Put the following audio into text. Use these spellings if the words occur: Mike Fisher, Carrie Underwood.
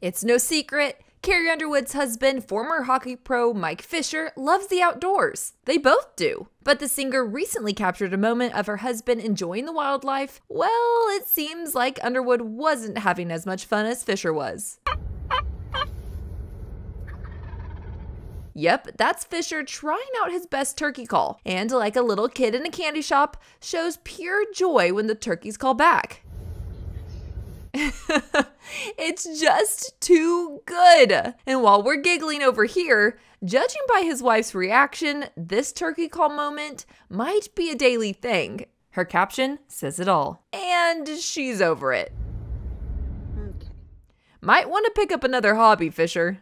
It's no secret, Carrie Underwood's husband, former hockey pro Mike Fisher, loves the outdoors. They both do. But the singer recently captured a moment of her husband enjoying the wildlife. Well, it seems like Underwood wasn't having as much fun as Fisher was. Yep, that's Fisher trying out his best turkey call. And like a little kid in a candy shop, shows pure joy when the turkeys call back. It's just too good. And while we're giggling over here, judging by his wife's reaction, this turkey call moment might be a daily thing. Her caption says it all. And she's over it. Okay. Might want to pick up another hobby, Fisher.